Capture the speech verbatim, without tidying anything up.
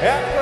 Yeah.